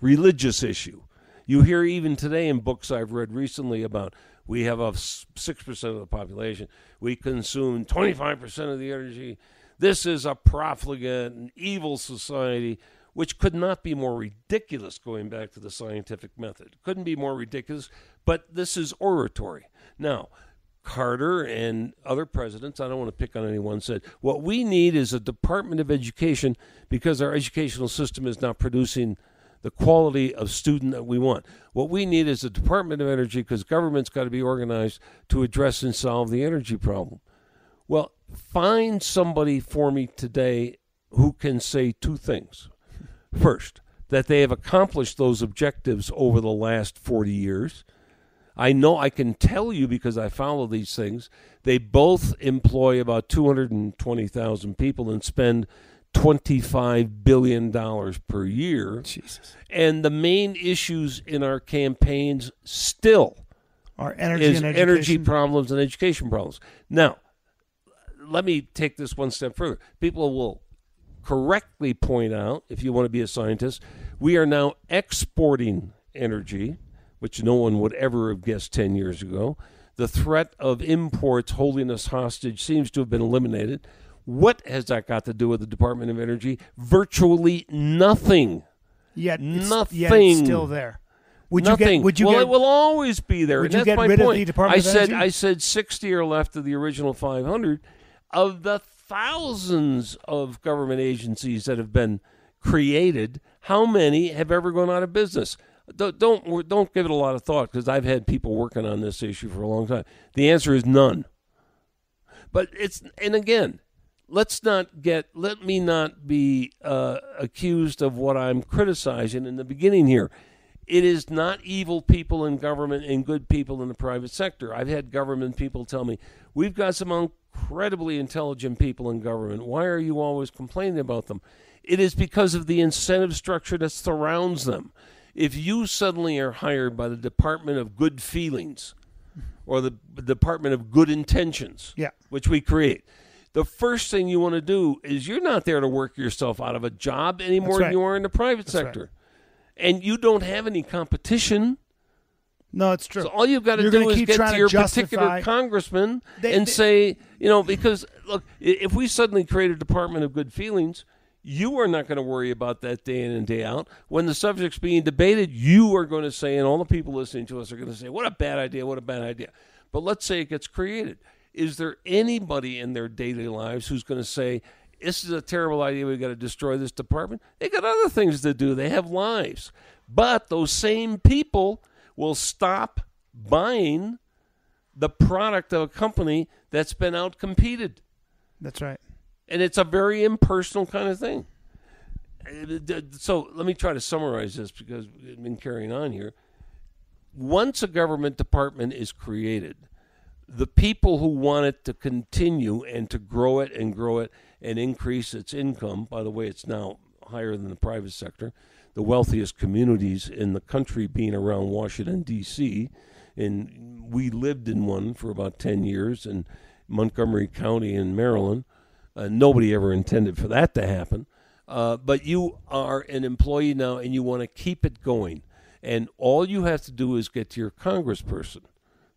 Religious issue. You hear even today in books I've read recently about we have a six percent of the population. We consume twenty-five percent of the energy. This is a profligate and evil society, which could not be more ridiculous going back to the scientific method. Couldn't be more ridiculous, but this is oratory. Now, Carter and other presidents, I don't want to pick on anyone, said, what we need is a Department of Education because our educational system is not producing the quality of student that we want. What we need is a Department of Energy because government's got to be organized to address and solve the energy problem. Well, find somebody for me today who can say two things. First, that they have accomplished those objectives over the last forty years. I know I can tell you because I follow these things. They both employ about two hundred twenty thousand people and spend twenty-five billion dollars per year. Jesus. And the main issues in our campaigns still are energy, is and energy problems and education problems. Now, let me take this one step further. People will correctly point out, if you want to be a scientist, we are now exporting energy, which no one would ever have guessed ten years ago. The threat of imports holding us hostage seems to have been eliminated. What has that got to do with the Department of Energy? Virtually nothing. Yet it's, nothing. Yet it's still there. Would nothing. You get, would you well, get, it will always be there. Would and you that's get my rid point. Of the Department I of Energy? Said, I said sixty are left of the original five hundred. Of the thousands of government agencies that have been created, how many have ever gone out of business? Don't, don't, don't give it a lot of thought because I've had people working on this issue for a long time. The answer is none. But it's, and again, Let's not get, let me not be uh, accused of what I'm criticizing in the beginning here. It is not evil people in government and good people in the private sector. I've had government people tell me, we've got some incredibly intelligent people in government. Why are you always complaining about them? It is because of the incentive structure that surrounds them. If you suddenly are hired by the Department of Good Feelings or the Department of Good Intentions, yeah, which we create, the first thing you want to do is you're not there to work yourself out of a job any more right. than you are in the private That's sector. Right. And you don't have any competition. No, it's true. So all you've got to you're do is get to your justify. particular congressman they, and they, say, you know, because, look, if we suddenly create a Department of Good Feelings, You are not going to worry about that day in and day out. When the subject's being debated, you are going to say, and all the people listening to us are going to say, what a bad idea, what a bad idea. But let's say it gets created. Is there anybody in their daily lives who's going to say, this is a terrible idea, we've got to destroy this department? They got other things to do. They have lives. But those same people will stop buying the product of a company that's been outcompeted. That's right. And it's a very impersonal kind of thing. So let me try to summarize this because we've been carrying on here. Once a government department is created, the people who want it to continue and to grow it and grow it and increase its income, by the way, it's now higher than the private sector, the wealthiest communities in the country being around Washington, D C, and we lived in one for about ten years in Montgomery County in Maryland. Uh, nobody ever intended for that to happen. Uh, but you are an employee now and you want to keep it going. And all you have to do is get to your congressperson.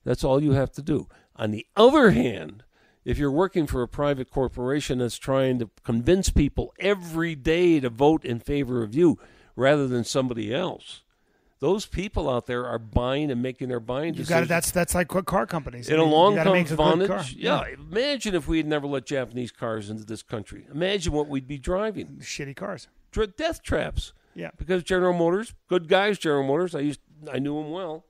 That's all you have to do. On the other hand, if you're working for a private corporation that's trying to convince people every day to vote in favor of you rather than somebody else, those people out there are buying and making their buying decisions. You got it. That's that's like car companies. In I mean, a long-term bondage. Yeah. yeah. Imagine if we had never let Japanese cars into this country. Imagine what we'd be driving. Shitty cars. Death traps. Yeah. Because General Motors, good guys, General Motors. I used I knew them well.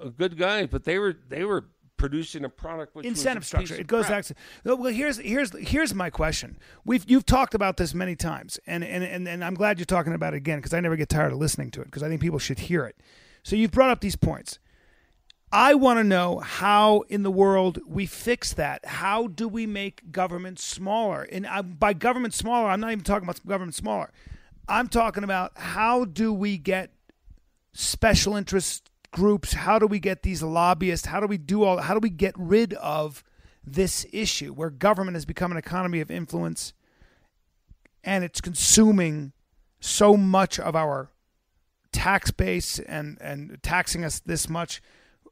A good guy, but they were they were producing a product which incentive was structure. It goes crap. back to well. Here's here's here's my question. We've you've talked about this many times, and and and, and I'm glad you're talking about it again because I never get tired of listening to it because I think people should hear it. So you've brought up these points. I want to know how in the world we fix that. How do we make government smaller? And I, by government smaller, I'm not even talking about government smaller. I'm talking about how do we get special interests groups, how do we get these lobbyists, how do we do all, how do we get rid of this issue where government has become an economy of influence and it's consuming so much of our tax base and, and taxing us this much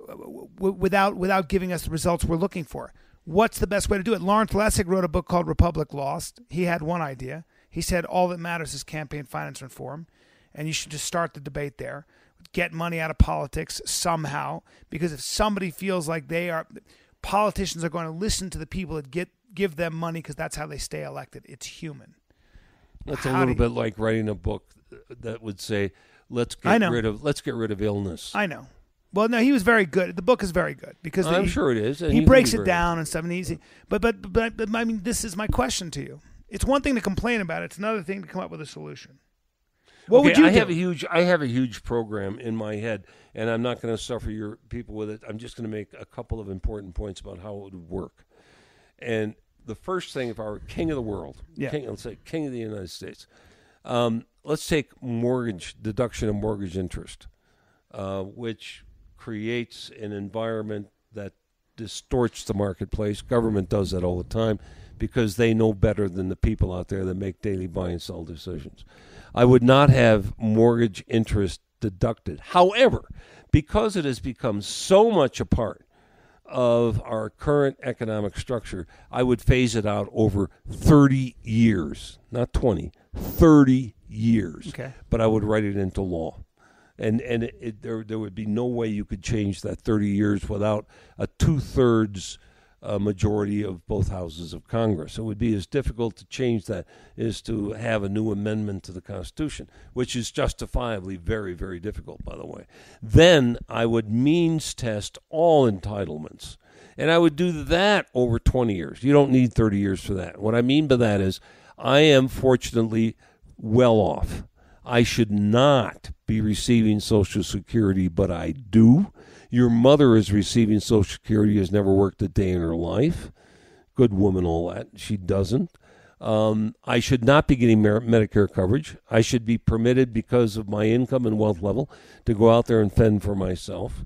w- without without giving us the results we're looking for? What's the best way to do it? Lawrence Lessig wrote a book called Republic Lost. He had one idea. He said all that matters is campaign finance reform, and you should just start the debate there. Get money out of politics somehow, because if somebody feels like they are, politicians are going to listen to the people that get give them money because that's how they stay elected. It's human. That's how a little bit you, like writing a book that would say, "Let's get rid of let's get rid of illness." I know. Well, no, he was very good. The book is very good because I'm he, sure it is. He breaks it down and stuff. And easy, but, but but but but I mean, this is my question to you. It's one thing to complain about it. It's another thing to come up with a solution. What okay, would you I do? have a huge I have a huge program in my head, and I'm not going to suffer your people with it. I'm just going to make a couple of important points about how it would work. And the first thing, if I were king of the world, yeah. king, let's say king of the United States, um, let's take mortgage deduction of mortgage interest, uh, which creates an environment that distorts the marketplace. Government does that all the time because they know better than the people out there that make daily buy and sell decisions. I would not have mortgage interest deducted. However, because it has become so much a part of our current economic structure, I would phase it out over thirty years, not twenty, thirty years. Okay. But I would write it into law. And and it, it, there there would be no way you could change that thirty years without a two-thirds uh, majority of both houses of Congress. It would be as difficult to change that as to have a new amendment to the Constitution, which is justifiably very, very difficult, by the way. Then I would means test all entitlements, and I would do that over twenty years. You don't need thirty years for that. What I mean by that is I am fortunately well off. I should not be receiving Social Security, but I do. Your mother is receiving Social Security, has never worked a day in her life. Good woman, all that. She doesn't. Um, I should not be getting mer- Medicare coverage. I should be permitted, because of my income and wealth level, to go out there and fend for myself.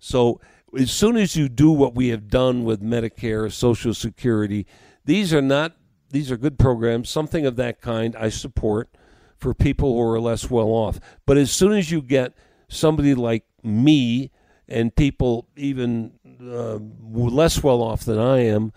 So as soon as you do what we have done with Medicare, Social Security, these are not, these are good programs. Something of that kind I support for people who are less well off. But as soon as you get somebody like me and people even uh, less well off than I am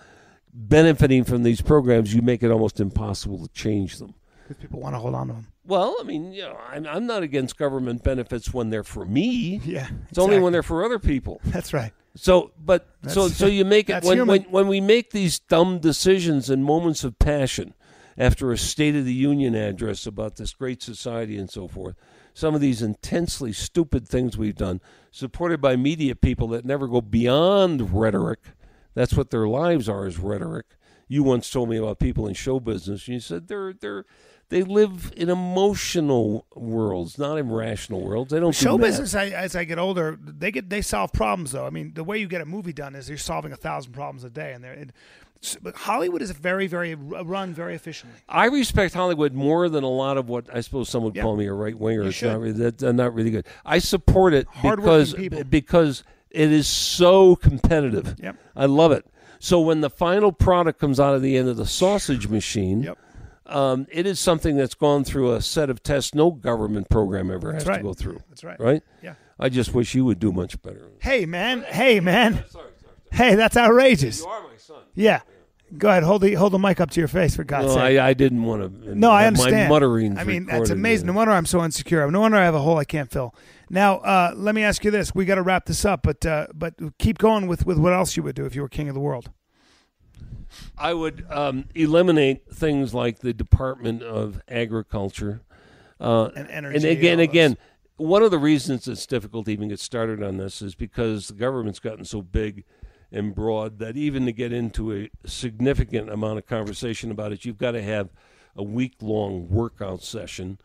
benefiting from these programs, you make it almost impossible to change them. because people want to hold on to them. Well, I mean, you know, I'm, I'm not against government benefits when they're for me. Yeah, exactly. It's only when they're for other people. That's right. So, but that's, so so you make it when, when when we make these dumb decisions in moments of passion, after a State of the Union address about this great society and so forth. Some of these intensely stupid things we've done, supported by media people that never go beyond rhetoric. That's what their lives are, is rhetoric. You once told me about people in show business, and you said they're they're they live in emotional worlds, not in rational worlds. They don't show do business. I, as I get older, they get they solve problems though. I mean, the way you get a movie done is you're solving a thousand problems a day, and they're. It, But Hollywood is very, very run very efficiently. I respect Hollywood more than a lot of what I suppose some would yep. call me a right winger. It's not really, that's not really good. I support it because because it is so competitive. Yep. I love it. So when the final product comes out of the end of the sausage machine, yep. um, it is something that's gone through a set of tests no government program ever has that's right. to go through. That's right. Right? Yeah. I just wish you would do much better. Hey man. Hey man. Sorry. Hey, that's outrageous. You are my son. Yeah. Go ahead. Hold the hold the mic up to your face, for God's no, sake. I, I didn't want to. No, I understand. My mutterings. I mean, that's amazing. There. No wonder I'm so insecure. No wonder I have a hole I can't fill. Now, uh, let me ask you this. We got to wrap this up, but uh, but keep going with, with what else you would do if you were king of the world. I would um, eliminate things like the Department of Agriculture. Uh, and energy. And again, again, one of the reasons it's difficult to even get started on this is because the government's gotten so big and broad that even to get into a significant amount of conversation about it, you've got to have a week-long workout session.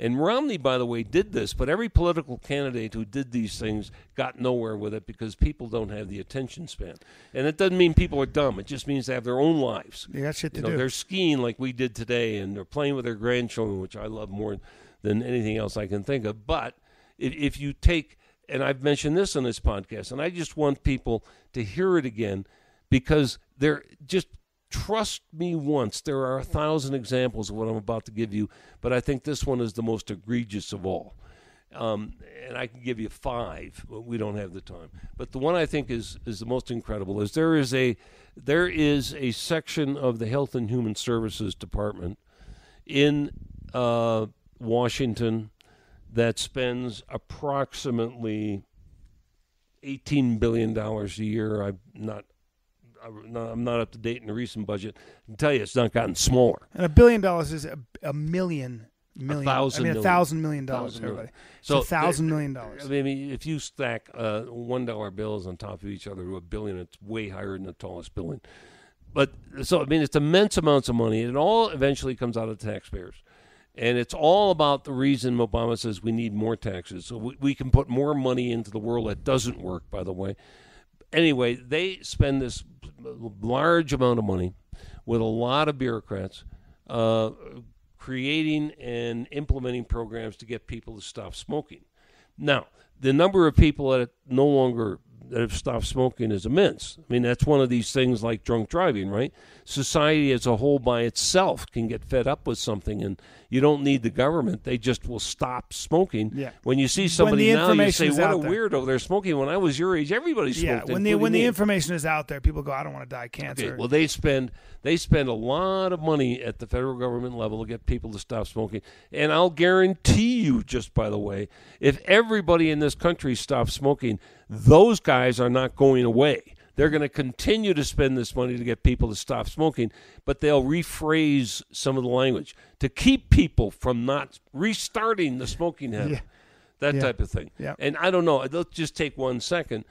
And Romney, by the way, did this, but every political candidate who did these things got nowhere with it because people don't have the attention span. And it doesn't mean people are dumb. It just means they have their own lives. They got shit to you know, do. They're skiing like we did today, and they're playing with their grandchildren, which I love more than anything else I can think of. But if, if you take... And I've mentioned this on this podcast, and I just want people to hear it again because they're just trust me once. There are a thousand examples of what I'm about to give you, but I think this one is the most egregious of all. Um, and I can give you five, but we don't have the time. But the one I think is, is the most incredible is there is a there is a section of the Health and Human Services Department in uh, Washington that spends approximately eighteen billion dollars a year. I'm not, I'm not up to date in the recent budget. I can tell you it's not gotten smaller. And a billion dollars is a, a million, million. A thousand I mean, a thousand million dollars, thousand everybody. So a thousand there, million dollars. I mean, if you stack uh, one dollar bills on top of each other to a billion, it's way higher than the tallest building. But so, I mean, it's immense amounts of money. It all eventually comes out of taxpayers. And it's all about the reason Obama says we need more taxes. So we, we can put more money into the world. That doesn't work, by the way. Anyway, they spend this large amount of money with a lot of bureaucrats uh, creating and implementing programs to get people to stop smoking. Now, the number of people that no longer that have stopped smoking is immense. I mean, that's one of these things like drunk driving, right? Society as a whole by itself can get fed up with something, and you don't need the government. They just will stop smoking. Yeah. When you see somebody now, you say, what a weirdo, they're smoking. When I was your age, everybody smoked. Yeah, when the, when the information is out there, people go, I don't want to die of cancer. Okay, well, they spend, they spend a lot of money at the federal government level to get people to stop smoking. And I'll guarantee you, just by the way, if everybody in this country stops smoking, those guys are not going away. They're going to continue to spend this money to get people to stop smoking, but they'll rephrase some of the language to keep people from not restarting the smoking habit, yeah. that yeah. type of thing. Yeah. And I don't know. Let's just take one second.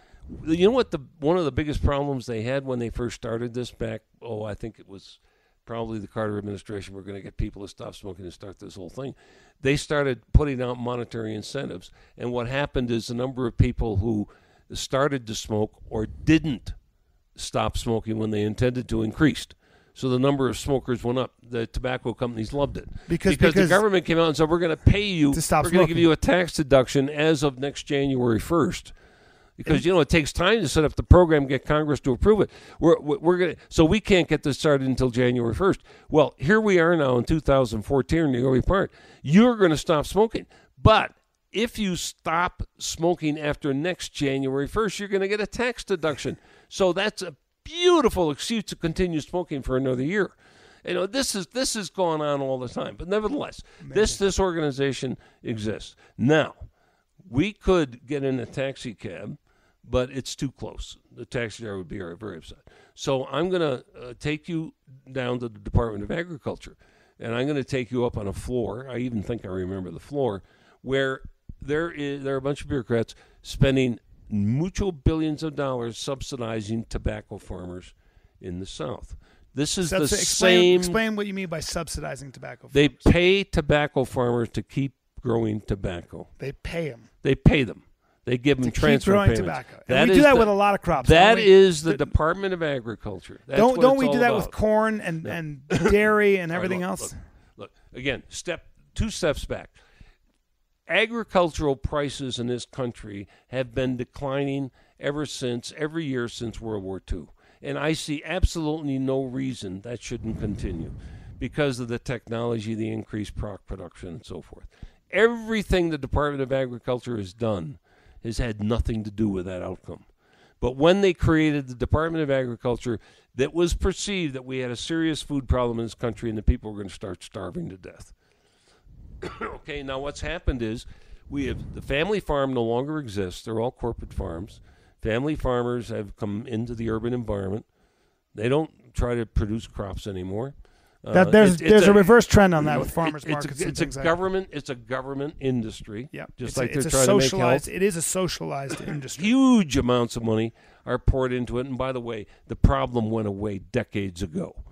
You know what? The one of the biggest problems they had when they first started this back, oh, I think it was probably the Carter administration, we're going to get people to stop smoking and start this whole thing. They started putting out monetary incentives, and what happened is the number of people who started to smoke or didn't stop smoking when they intended to increased. So the number of smokers went up. The tobacco companies loved it. Because, because, because the government came out and said, we're going to pay you, to stop we're going to give you a tax deduction as of next January first. Because, you know, it takes time to set up the program, get Congress to approve it. We're, we're gonna, so we can't get this started until January first. Well, here we are now in two thousand fourteen, the early part. You're going to stop smoking. But if you stop smoking after next January first, you're going to get a tax deduction. So that's a beautiful excuse to continue smoking for another year. You know, this is this is going on all the time. But nevertheless, Amazing. this this organization exists. Now, we could get in a taxi cab, but it's too close. The taxi driver would be very, very upset. So I'm going to uh, take you down to the Department of Agriculture, and I'm going to take you up on a floor. I even think I remember the floor where there is there are a bunch of bureaucrats spending mutual billions of dollars subsidizing tobacco farmers in the South. This is Subs- the explain, same. Explain what you mean by subsidizing tobacco farmers. They pay tobacco farmers to keep growing tobacco. They pay them. They pay them. They give them to transfer keep growing payments. Tobacco. That and we do that the, with a lot of crops. That is the, the Department of Agriculture. That's don't what don't it's we all do that about. With corn and, no. and dairy and everything right, look, else? Look, look, again, step two steps back. Agricultural prices in this country have been declining ever since, every year since World War Two. And I see absolutely no reason that shouldn't continue because of the technology, the increased production, and so forth. Everything the Department of Agriculture has done has had nothing to do with that outcome. But when they created the Department of Agriculture, that was perceived that we had a serious food problem in this country and the people were going to start starving to death. Okay, now what's happened is we have the family farm no longer exists. They're all corporate farms. Family farmers have come into the urban environment. They don't try to produce crops anymore. That, uh, there's it's, there's it's a, a reverse trend on that with farmers it, markets. It's a, it's and a government. Like it's a government industry. Yeah, just it's like a, they're it's trying a socialized, to make health. It is a socialized industry. Huge amounts of money are poured into it. And by the way, the problem went away decades ago.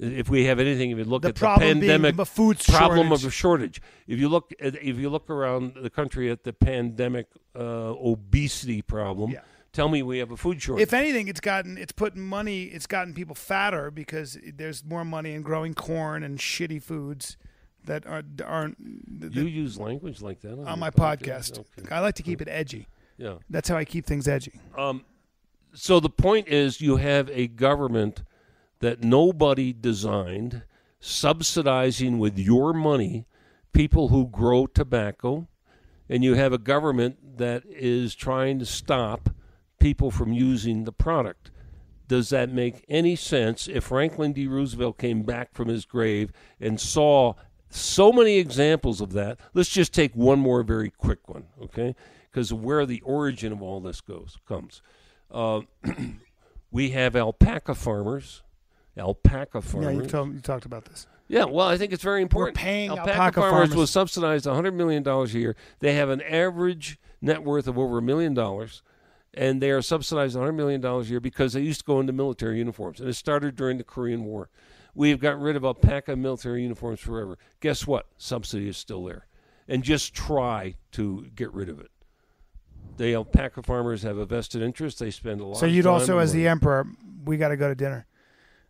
If we have anything, if you look the at the pandemic, the food problem shortage. of a shortage. If you look, at, if you look around the country at the pandemic uh, obesity problem. Yeah. Tell me we have a food shortage. If anything, it's gotten it's put money. It's gotten people fatter because there's more money in growing corn and shitty foods that are, aren't. That, you use language like that on, on my podcast. podcast. Okay. I like to keep it edgy. Yeah, that's how I keep things edgy. Um, so the point is, you have a government that nobody designed, subsidizing with your money people who grow tobacco, and you have a government that is trying to stop people from using the product. Does that make any sense? If Franklin D. Roosevelt came back from his grave and saw so many examples of that, let's just take one more very quick one, okay? Because of where the origin of all this goes comes. Uh, we have alpaca farmers. Alpaca farmers. Yeah, you, told, you talked about this. Yeah, well, I think it's very important. We're paying alpaca, alpaca farmers. farmers. Was subsidized one hundred million dollars a year. They have an average net worth of over a million dollars. And they are subsidized one hundred million dollars a year because they used to go into military uniforms. And it started during the Korean War. We've gotten rid of alpaca military uniforms forever. Guess what? Subsidy is still there. And just try to get rid of it. The alpaca farmers have a vested interest. They spend a lot of time. So you'd also, as the emperor, we got to go to dinner.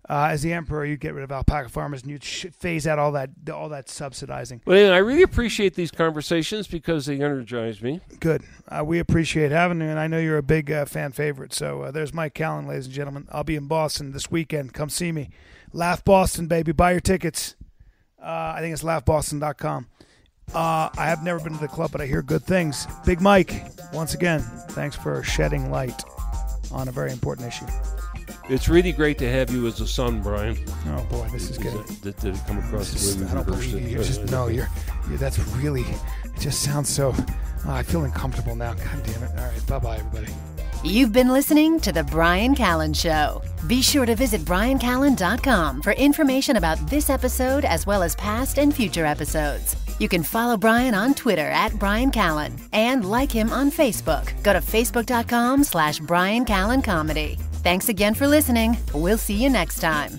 Uh, as the emperor, you'd get rid of alpaca farmers and you'd sh- phase out all that all that subsidizing. Well, anyway, I really appreciate these conversations because they energize me. Good. Uh, we appreciate having you, and I know you're a big uh, fan favorite. So uh, there's Mike Callen, ladies and gentlemen. I'll be in Boston this weekend. Come see me. Laugh Boston, baby. Buy your tickets. Uh, I think it's laugh boston dot com. Uh, I have never been to the club, but I hear good things. Big Mike, once again, thanks for shedding light on a very important issue. It's really great to have you as a son, Brian. Oh boy, this is good. Did, did it come across is, the way we I reversed it? You're just, no, you're, you're. That's really. It just sounds so. Oh, I feel uncomfortable now. God damn it! All right, bye bye, everybody. You've been listening to The Bryan Callen Show. Be sure to visit bryan callen dot com for information about this episode as well as past and future episodes. You can follow Bryan on Twitter at Bryan Callen and like him on Facebook. Go to facebook dot com slash Bryan Callen Comedy. Thanks again for listening. We'll see you next time.